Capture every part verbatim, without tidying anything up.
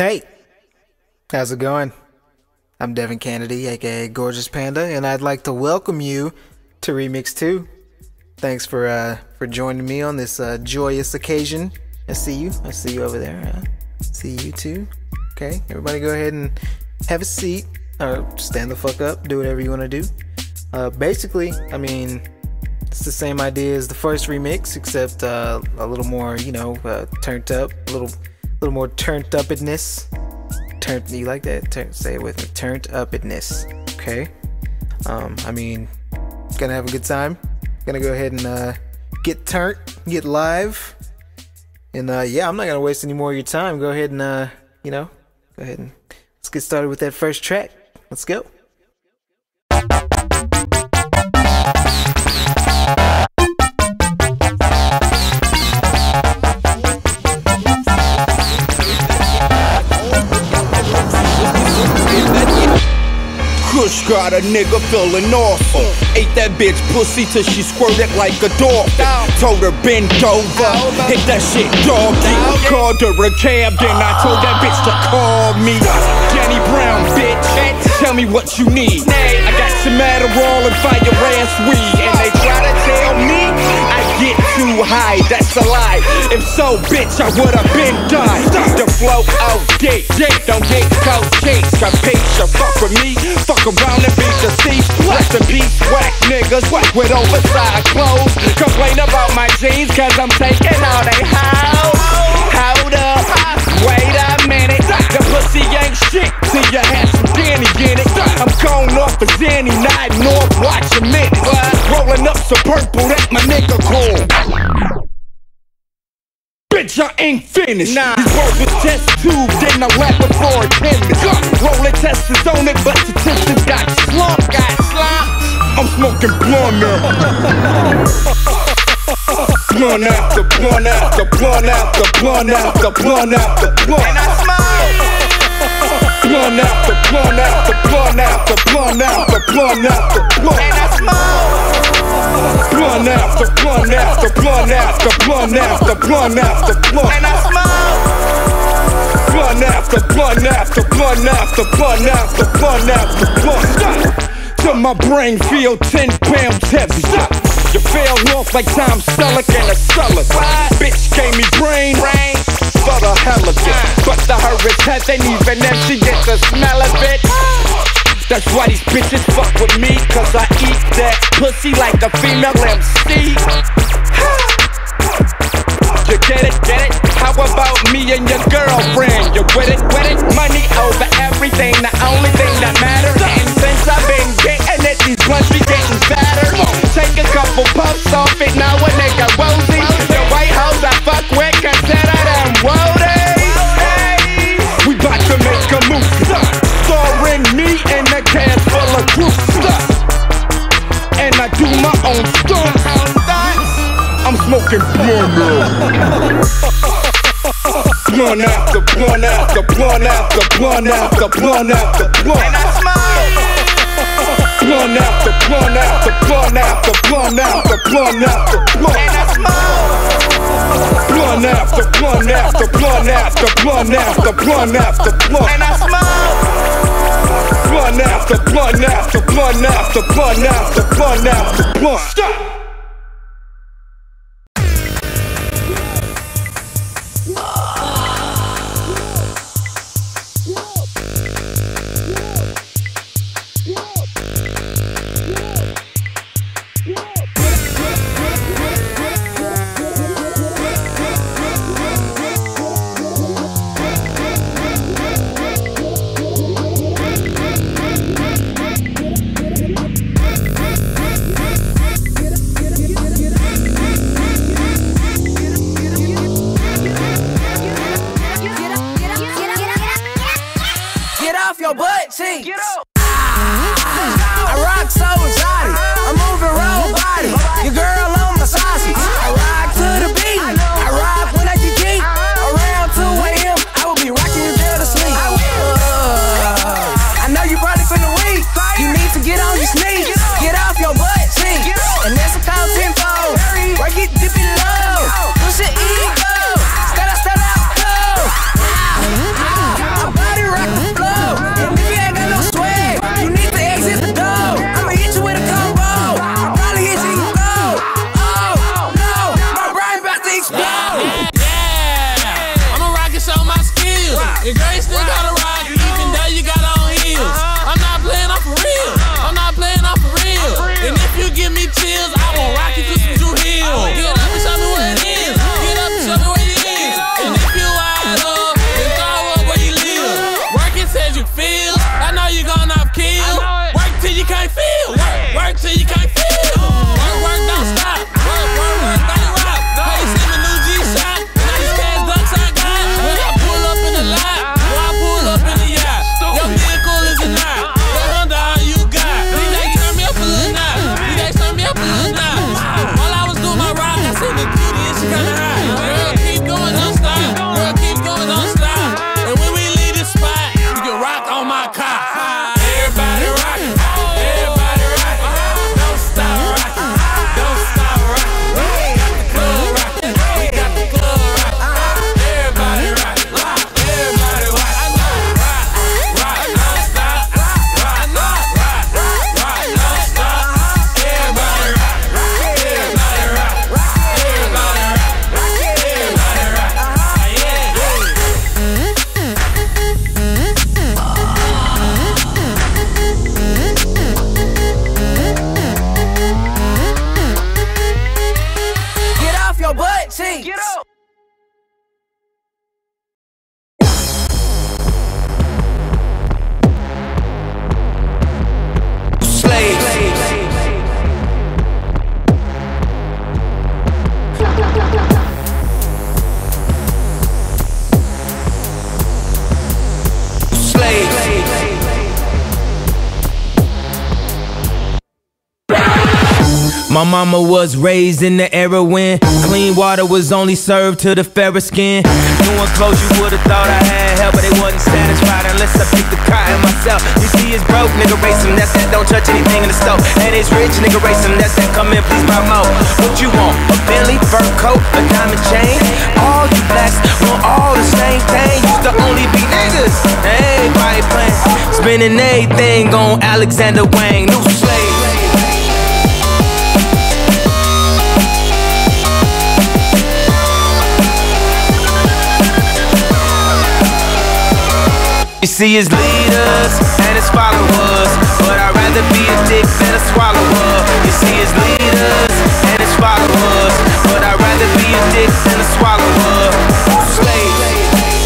Hey, how's it going? I'm Devin Canady, aka Gorgeous Panda, and I'd like to welcome you to Remix two. Thanks for uh, for joining me on this uh, joyous occasion. I see you. I see you over there. Huh? See you too. Okay, everybody, go ahead and have a seat or stand the fuck up. Do whatever you want to do. Uh, basically, I mean, it's the same idea as the first remix, except uh, a little more, you know, uh, turned up, a little. A little more turned upness. Turned, you like that? Turn, say it with me. Turned upness. Okay. Um, I mean, gonna have a good time. Gonna go ahead and uh, get turnt, get live, and uh, yeah, I'm not gonna waste any more of your time. Go ahead and uh, you know, go ahead and let's get started with that first track. Let's go. Got a nigga feeling awesome. Ate that bitch pussy till she squirted like a dolphin. Told her bend over, hit that shit doggy. Called her a cab, then I told that bitch to call me. Danny Brown, bitch, tell me what you need. I got some Adderall and fire ass weed, and they try to tell me I get too high. That's a lie. If so, bitch, I would've been done. Stop the flow, oh, dick, dick, don't get cold case. Got picture, fuck with me, fuck around and beat the seat. Rest in peace, whack niggas, whack with oversized clothes. Complain about my jeans, cause I'm taking all they hoes. Hold up, wait a minute. The pussy ain't shit till you have some Danny in it. I'm going off a Zanny, not north, watch a minute. Rolling up some purple, that my nigga called. Bitch, I ain't finished. Nah. These words was test tube, then I rap it for a ten minutes. Rolling testers on it, but the testers got slumped. Got slumped. I'm smoking blunt now. Blunt after blunt after blunt after blunt after blunt after blunt. And I smile. Blunt after blunt after blunt after blunt after blunt after blunt. And I smile. Blunt after blunt after blunt after blunt after blunt after blunt. And I smile. Blunt after blunt after blunt after blunt after blunt after blunt. Stop. Till my brain feel ten pounds heavy. Stop. You fell off like Tom Selleck and a Selleck. Bitch gave me brain. brain. For the hell of it. But the hurricane hasn't even emptied it. The smell of it. That's why these bitches fuck with me, cause I eat that pussy like a female M C. You get it, get it? How about me and your girlfriend? You with it, with it? Money over everything, the only thing that matters. And since I've been getting it, these blunts be getting fatter. Take a couple puffs off it, now a nigga rosy. The white hoes I fuck with, consider them roadies. Hey, we bout to make a move. Starring me and a cast full of group stuff. And I do my own stunts. I'm smoking blunt. Blunt after blunt after blunt after blunt after blunt after blunt. And I smile. Blunt after blunt after blunt after blunt after blunt after blunt. And I smile. Blunt after blunt after blunt after blunt after blunt after blunt. And I smile. Blunt after blunt after blunt after blunt after blunt after blunt. Stop. Get up. Your girl still gotta ride, even though you got on heels. I'm not playing, I'm for real. I'm not playing, I'm for real. And if you give me chills, I won't rock you just to heal. Get up and show me what it is. Get up and show me what it is. And if you wide up, then throw up where you live. Working says you feel. I know you gonna up kill. Work till you can't feel. Work, work till you can't feel. Work, work, don't stop. Work, work, work, don't rock. Hey, send me new G shot. Nice cash ducks I got. When I pull up in the lot, when I pull up in the yacht, your vehicle is a knot. The Honda, all you got. D J turn me up a little knot. D J turn me up a little knot. While I was doing my rock, I seen the cutie and she kinda hot. Girl, keep going, don't stop. Girl, keep going, don't stop. And when we leave this spot, you can rock on my car. Everybody rockin'. My mama was raised in the era when clean water was only served to the fairer skin. Doing clothes you would've thought I had help, but they wasn't satisfied unless I picked the cotton myself. You see it's broke, nigga race him, that's that don't touch anything in the stove. And it's rich, nigga race him, that's that come in, please buy more. What you want? A Bentley, fur coat, a diamond chain? All you blacks want all the same thing. Used to only be niggas, everybody playing. Spending everything on Alexander Wang, new slave. You see his leaders and his followers, but I'd rather be a dick than a swallower. You see his leaders and his followers, but I'd rather be a dick than a swallower. Slave.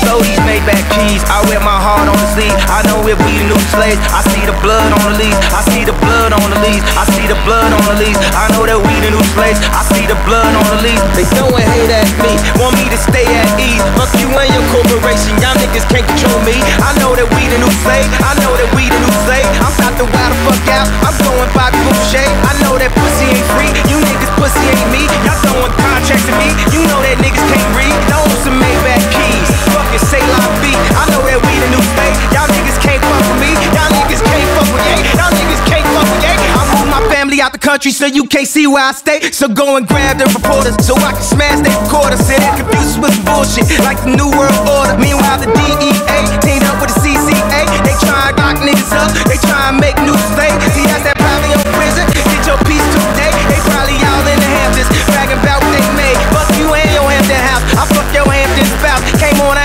Throw these Maybach keys, I wear my heart on the sleeve. I know if we the new slaves, I see the blood on the leaves. I see the blood on the leaves. I see the blood on the leaves. I know that we the new slaves. I see the blood on the leaves. They throwing hate at me, want me to stay at ease. Fuck you and your corporation, y'all niggas can't control me. I know that we the new slaves. I know that we the new slaves. I'm about to wild the fuck out. I'm going by Boucher. I know that pussy ain't free. You niggas pussy ain't me. Y'all throwing contracts at me. You know that niggas can't read. Those some Maybach keys. Fuck it. Say like me, I know that we the new slaves. Y'all niggas can't fuck with me. Y'all niggas can't fuck with me. Y'all niggas can't fuck with me. I moved my family out the country so you can't see where I stay. So go and grab the reporters so I can smash their quarters. And that confuses with bullshit like the New World Order. Meanwhile the D E A teamed up with the C C A. They try and lock niggas up. They try and make new slaves. See that's that probably in prison. Get your peace today. They probably all in the Hamptons bragging about what they made. Fuck you and your Hampton house. I fuck your Hampton spouse. Came on a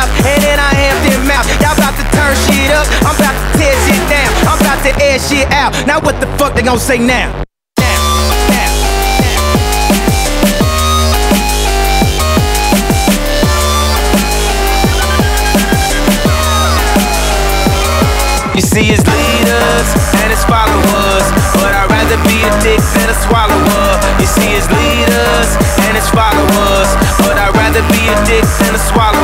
and then I am them mouth. Y'all about to turn shit up. I'm about to tear shit down. I'm about to air shit out. Now what the fuck they gon' say now? Now, now, now. You see his leaders and his followers, but I'd rather be a dick than a swallower. You see his leaders and his followers, but I'd rather be a dick than a swallower.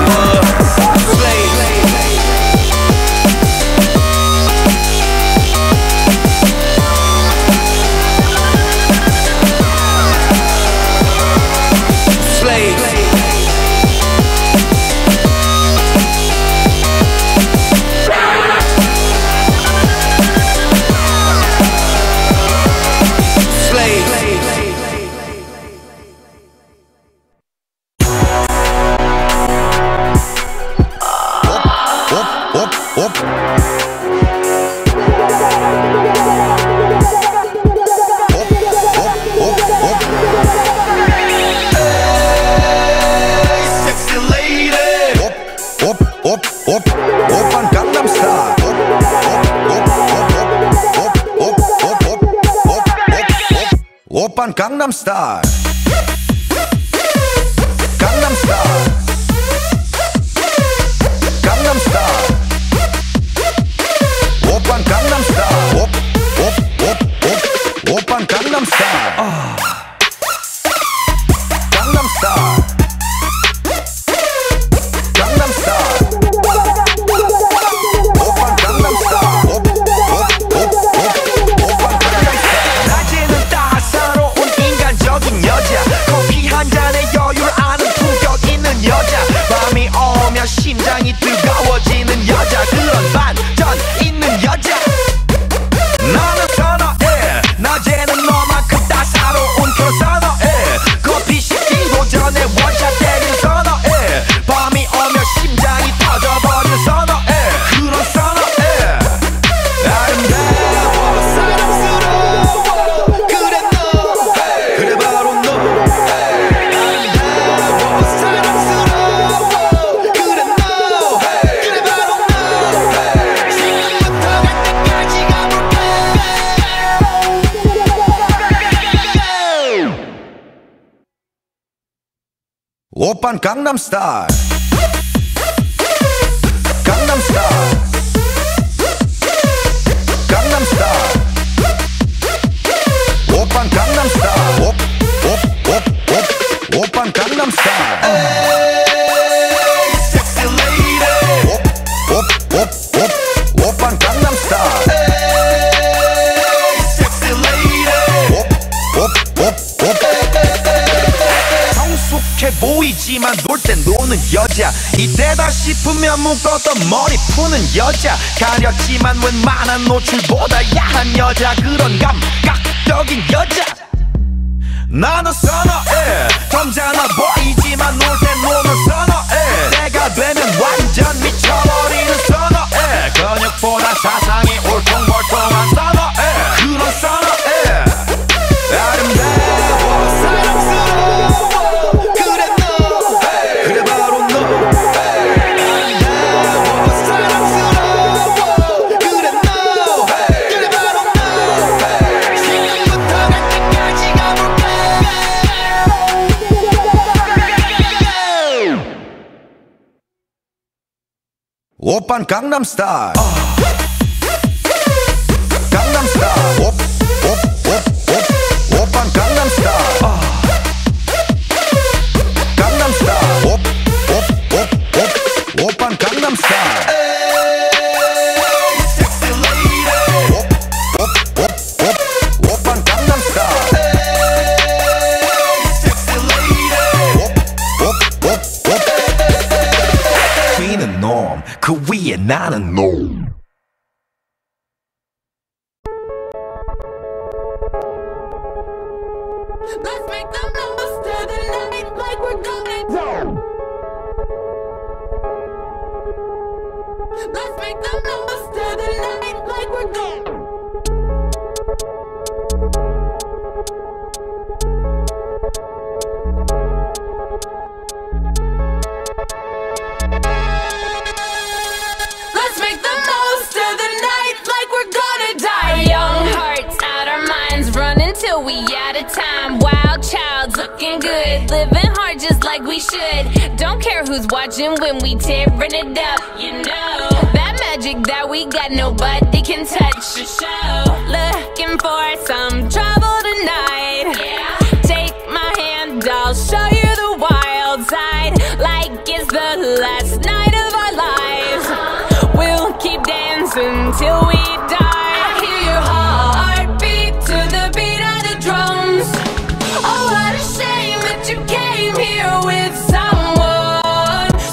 Whoop, whoop. Open Gangnam Style. Open Gangnam Style. Gangnam Style. Gangnam Style. Open Gangnam Style. Op, op, op, op. Open Gangnam Style. Ah. Gangnam Style. Gangnam Style. Open Gangnam Style. Op, op, op, op. Open Gangnam Style. 낮에는 따사로운 인간적인 여자, 커피 한 잔에 여유를 아는 품격 있는 여자, 밤이 오면 심장이 뜨거워지는 여자, 그런 반전 있는 여자. 나는 선호해. 낮에는 너만큼 따사로운 걸 선호해. 커피 시키고 전에 원샷 때리는 선호해. 밤이 오면 심장이 터져버리는 선호해. 그런 선호해. 아름다워 사랑스러워 그래 너, 그래 바로 너. 아름다워 사랑스러워 그래 너, 그래 바로 너. 지금부터 갈 때까지 가볼까. Open Gangnam Style. Gangnam Style. Gangnam Style. Open Gangnam Style. Op, op, op, op. Open Gangnam Style. Hey, sexy lady. Op, op, op, op. Open Gangnam Style. Hey, sexy lady. Op, op, op, op. 성숙해 보이지만 놀 땐 노는 여자, 이때다 싶으면 묶었던 머리 푸는 여자, 가렸지만 웬만한 노출보다 야한 여자, 그런 감각적인 여자. 나는 선어해. 점잖아 보이지만 놀 땐 노는 선어해. 내가 되면 완전 미쳐버리는 선어해. 근육보다 사상이 울퉁불퉁한 선어해. 그런 선어해. 아름다워 사랑스러워 그래 너, 그래 바로 너. 아름다워 사랑스러워 그래 너, 그래 바로 너. 지금부터 갈 때까지 가볼까. Open Gangnam Style. Gangnam Style. Op, op, op, op. Open Gangnam Style. Gangnam Style. Op, op, op, op. Open Gangnam Style. Hey, sexy lady. Op, op, op, op. Open Gangnam Style. Hey, sexy lady. Op, op, op, op. 귀는 놈, 그 위에 나는 놈. Let's make the most of the night like we're going down. Let's make the most of the night like we're going down. Let's make the most of the night like we're gonna die. Our young hearts out our minds running till we out of time. Wild child looking good, living hard just like we should. Don't care who's watching when we tearing it up. You know that magic that we got nobody can touch. For sure. Looking for some trouble tonight. Yeah. Take my hand, I'll show you the wild side. Like it's the last night of our lives. We'll keep dancing till we die. I hear your heartbeat to the beat of the drums. Oh, what a shame that you came here with someone.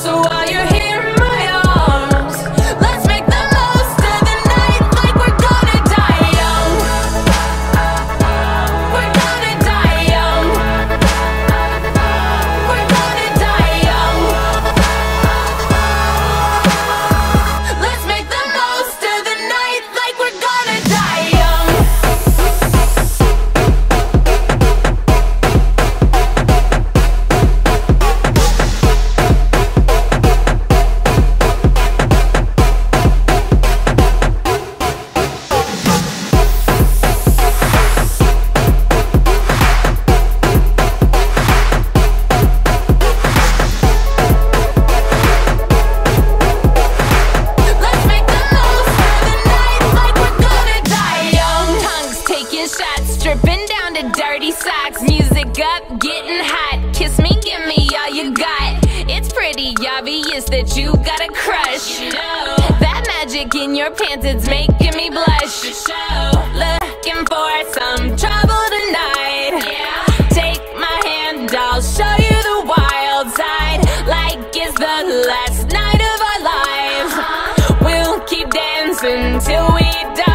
So while you're here in my arms, let's make the most of the night like we're gonna die young. We're gonna die young. We're gonna die young. Let's make the most of the night got a crush. You know. That magic in your pants, it's making me blush. Looking for some trouble tonight. Yeah. Take my hand, I'll show you the wild side. Like it's the last night of our lives. Uh-huh. We'll keep dancing till we die.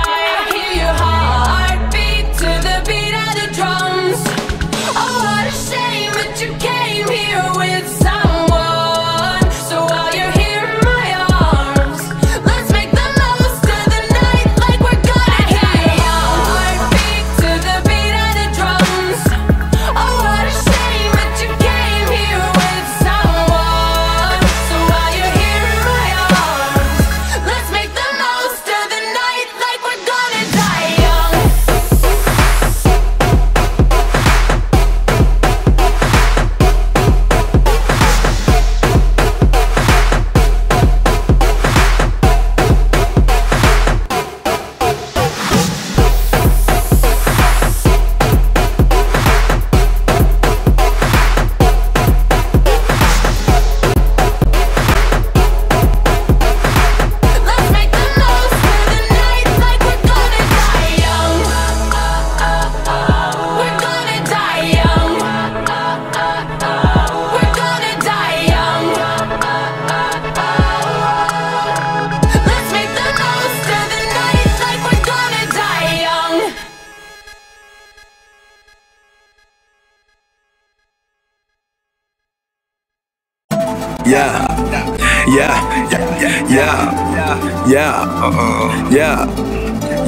Yeah, uh-uh. yeah,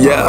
yeah,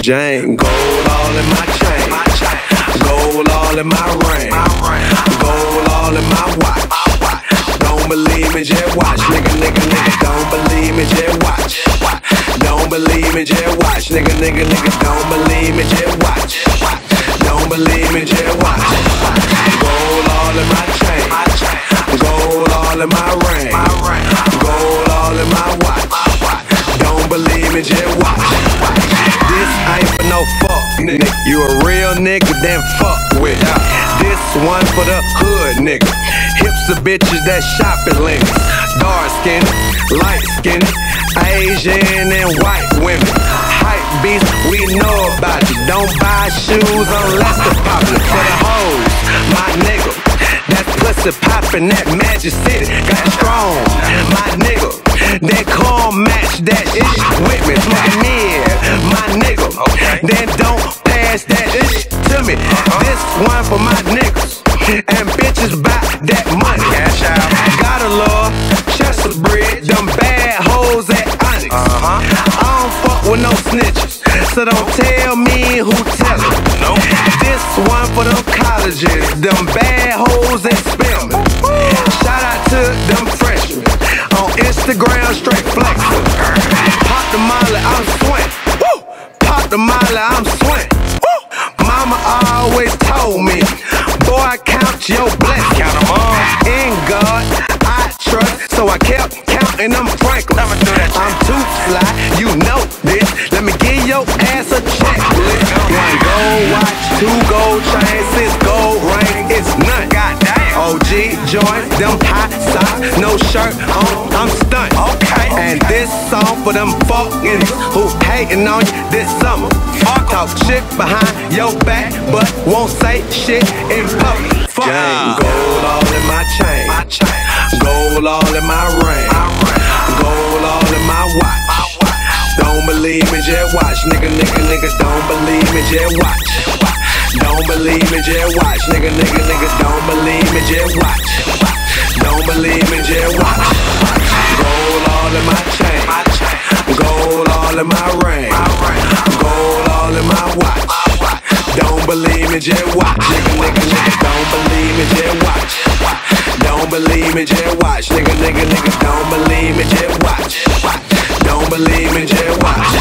Jane, gold all in my chain, gold all in my ring, gold all in my watch. Don't believe me, just watch, nigga, nigga, nigga. Don't believe me, just watch. Don't believe me, just watch, nigga, nigga, nigga. Don't believe me, just watch. Don't believe me, just watch. Gold all in my chain, gold all in my ring, gold all in my watch. Don't believe me, just watch. This ain't for no fuck, nigga. You a real nigga, then fuck with. This one for the hood, nigga. Hips of bitches that shopping links. Dark skin, light skin, Asian and white women. Hype beasts, we know about you. Don't buy shoes unless they're popular. For the hoes, my nigga. That pussy poppin', that Magic City got strong, my nigga. That car match that ish with me, come in, my nigga. Then don't pass that ish to me. This one for my niggas and bitches buy that money. Got a love, Chester Bridge, them bad hoes at Onyx. I don't fuck with no snitches, so don't tell me who tell it. This one for them colleges, them bad hoes and Spelman. Shout out to them freshmen on Instagram, straight flexing. Pop the molly, I'm swing. Pop the molly, I'm swing. Mama always told me, boy, I count your blessings. Count them all. In God, I trust, so I kept counting them Franklin. I'm too fly, you know this. Let me give your ass a checklist. One gold watch, two gold chains, six gold ring, it's none. Goddamn. O G joint, them hot socks, no shirt on, I'm stunned. Okay. And this song for them fuckers who hating on you this summer. Talk shit behind your back, but won't say shit in public. Fuck. Gold all in my chain, gold all in my ring, gold all in my watch. Don't believe me, just watch, nigga, nigga, nigga. Don't believe me, just watch. Don't believe me, just watch, nigga, nigga, nigga. Don't believe me, just watch. Don't believe me, just watch. Gold all in my chain, gold all in my ring, gold all in my watch. Don't believe me, just watch, nigga, nigga, nigga. Don't believe me, just watch. Don't believe. believe me, just watch. Nigga, nigga, nigga, don't believe me, just watch. Don't believe me, just watch.